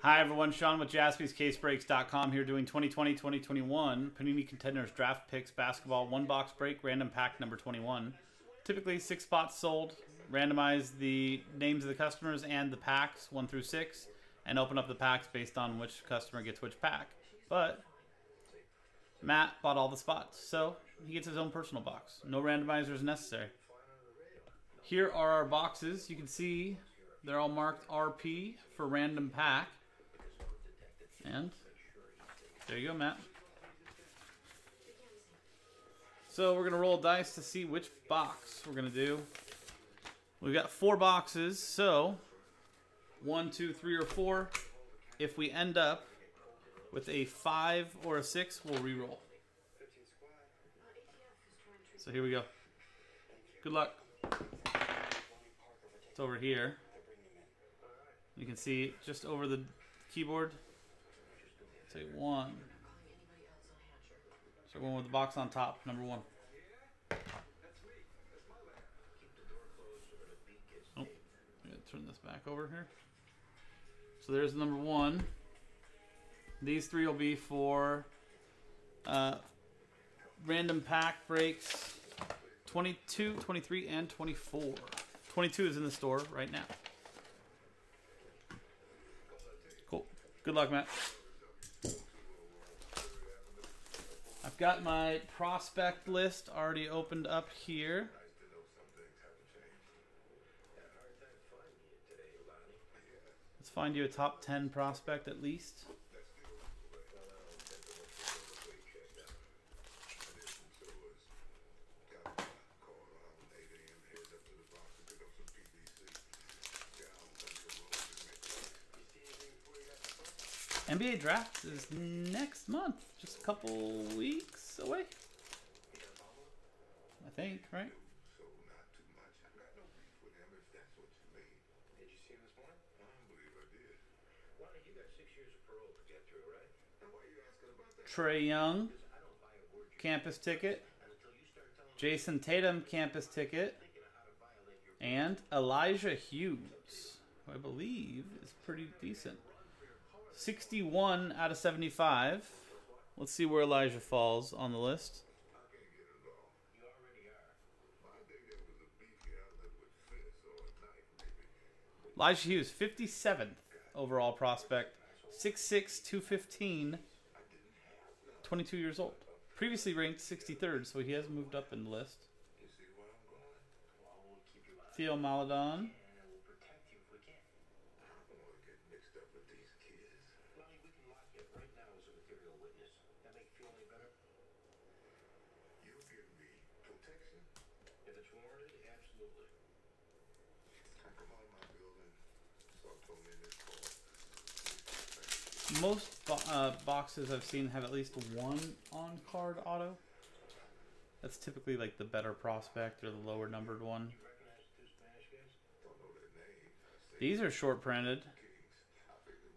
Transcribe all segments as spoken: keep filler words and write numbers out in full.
Hi everyone, Sean with Jaspys Case Breaks dot com here doing twenty twenty twenty twenty-one Panini Contenders Draft Picks Basketball one box break, random pack number twenty-one. Typically six spots sold, randomize the names of the customers and the packs one through six, and open up the packs based on which customer gets which pack. But Matt bought all the spots, so he gets his own personal box. No randomizers necessary. Here are our boxes. You can see they're all marked R P for random pack. And there you go, Matt. So we're going to roll dice to see which box we're going to do. We've got four boxes, so one, two, three, or four. If we end up with a five or a six, we'll re-roll. So here we go. Good luck. It's over here. You can see just over the keyboard. Say one. So one with the box on top, number one. Oh, I gotta turn this back over here. So there's number one. These three will be for uh, random pack breaks twenty-two, twenty-three, and twenty-four. twenty-two is in the store right now. Cool. Good luck, Matt. I've got my prospect list already opened up here. Let's find you a top ten prospect at least. N B A Draft is next month, just a couple weeks away, I think, right? Trey Young, campus ticket. Jason Tatum, campus ticket. And Elijah Hughes, who I believe is pretty decent. sixty-one out of seventy-five. Let's see where Elijah falls on the list. Elijah Hughes, fifty-seventh overall prospect. six six, two fifteen. twenty-two years old. Previously ranked sixty-third, so he has moved up in the list. Theo Maledon. Most bo uh, boxes I've seen have at least one on-card auto. That's typically like the better prospect or the lower numbered one. These are short printed.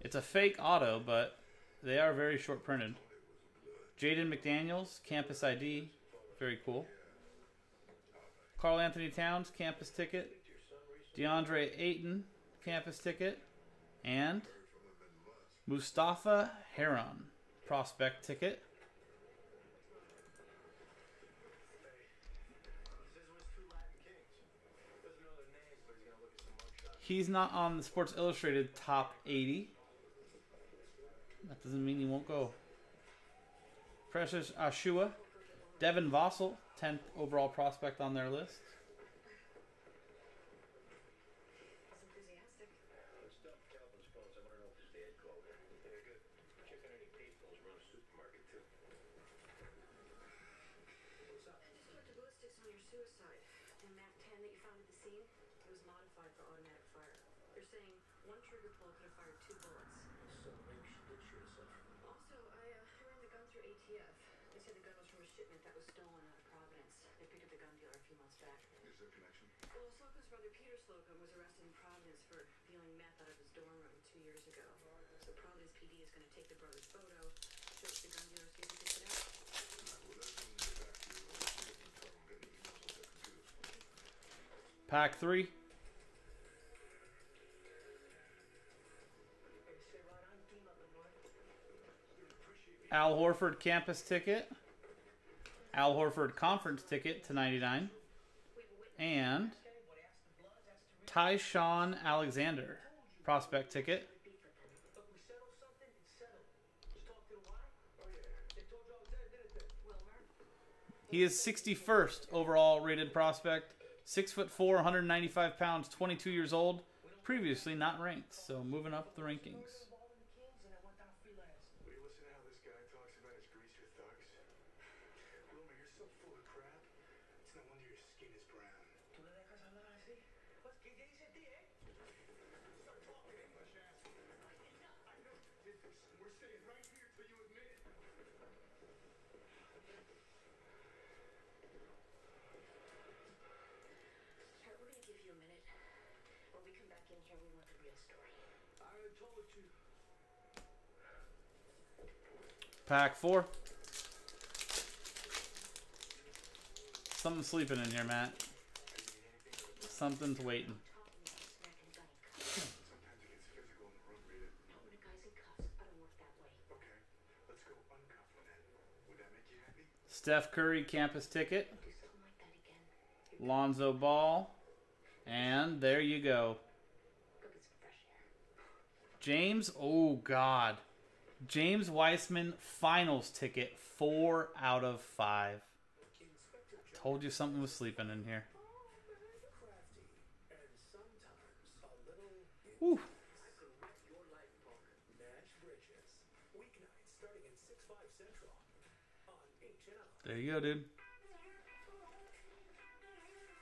It's a fake auto, but they are very short printed. Jaden McDaniels, campus I D. Very cool. Carl Anthony Towns, campus ticket. DeAndre Ayton, campus ticket. And Mustafa Heron, prospect ticket. He's not on the Sports Illustrated top eighty. That doesn't mean he won't go. Precious Ashua. Devin Vassell, tenth overall prospect on their list. Pack three. Al Horford campus ticket, Al Horford conference ticket to ninety-nine, and Tyshawn Alexander prospect ticket. He is sixty-first overall rated prospect, six foot four, one ninety-five pounds, twenty-two years old. Previously not ranked, so moving up the rankings. Pack four. Something's sleeping in here, Matt. Something's waiting. Steph Curry campus ticket. Lonzo Ball. And there you go. James, oh God. James Wiseman finals ticket, four out of five. Told you something was sleeping in here. Woo. There you go, dude.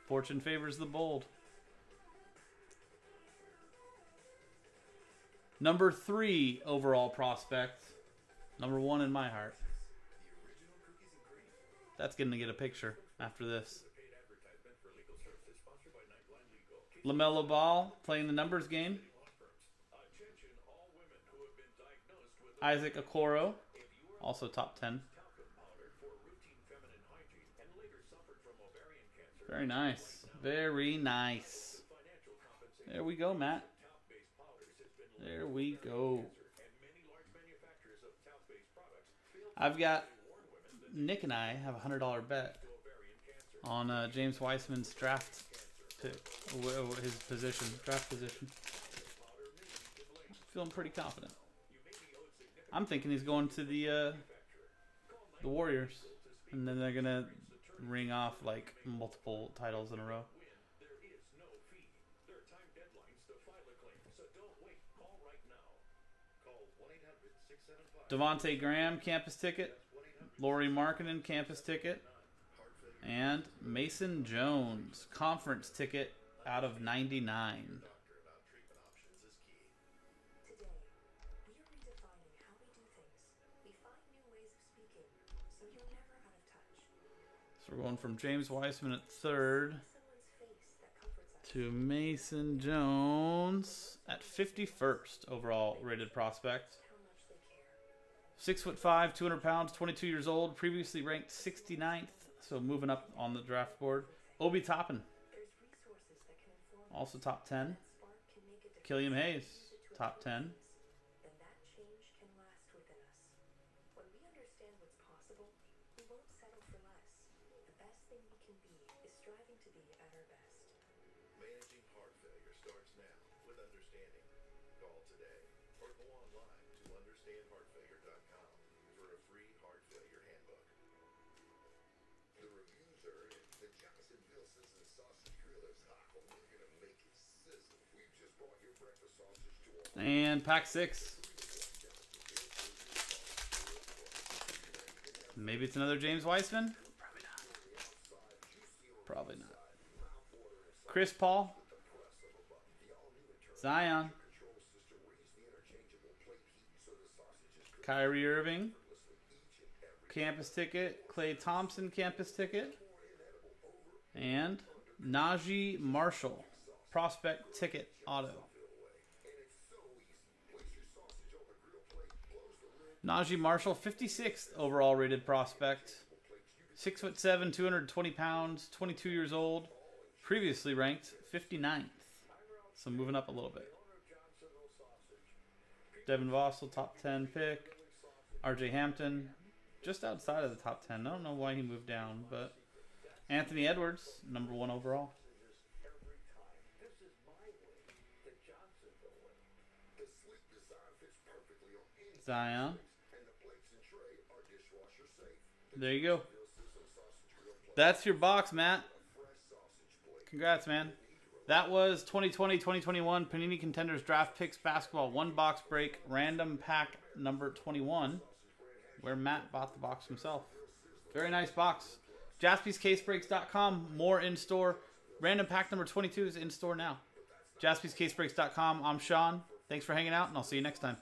Fortune favors the bold. Number three overall prospect. Number one in my heart. That's going to get a picture after this. LaMelo Ball playing the numbers game. Isaac Okoro, also top ten. Very nice. Very nice. There we go, Matt. There we go. I've got, Nick and I have a one hundred dollar bet on uh, James Wiseman's draft pick, his position, draft position. Feeling pretty confident. I'm thinking he's going to the, uh, the Warriors, and then they're going to ring off like multiple titles in a row. Devontae Graham campus ticket, Laurie Markinen campus ticket, and Mason Jones conference ticket out of ninety-nine. So we're going from James Wiseman at third to Mason Jones at fifty-first overall rated prospect. Six foot five, two hundred pounds, twenty-two years old, previously ranked sixty-ninth, so moving up on the draft board. Obi Toppin, also top ten. Killian Hayes, top ten. And pack six. Maybe it's another James Wiseman? Probably not. Probably not. Chris Paul. Zion. Kyrie Irving. Campus ticket. Klay Thompson campus ticket. And Naji Marshall. Prospect ticket auto. Naji Marshall, fifty-sixth overall rated prospect. six foot seven, two hundred twenty pounds, twenty-two years old. Previously ranked fifty-ninth. So moving up a little bit. Devin Vossel, top ten pick. R J Hampton, just outside of the top ten. I don't know why he moved down, but Anthony Edwards, number one overall. Zion. There you go. That's your box, Matt. Congrats, man. That was twenty twenty twenty twenty-one Panini Contenders Draft Picks Basketball One Box Break Random Pack number twenty-one, where Matt bought the box himself. Very nice box. Jaspys Case Breaks dot com, more in store. Random Pack number twenty-two is in store now. Jaspys Case Breaks dot com. I'm Sean. Thanks for hanging out, and I'll see you next time.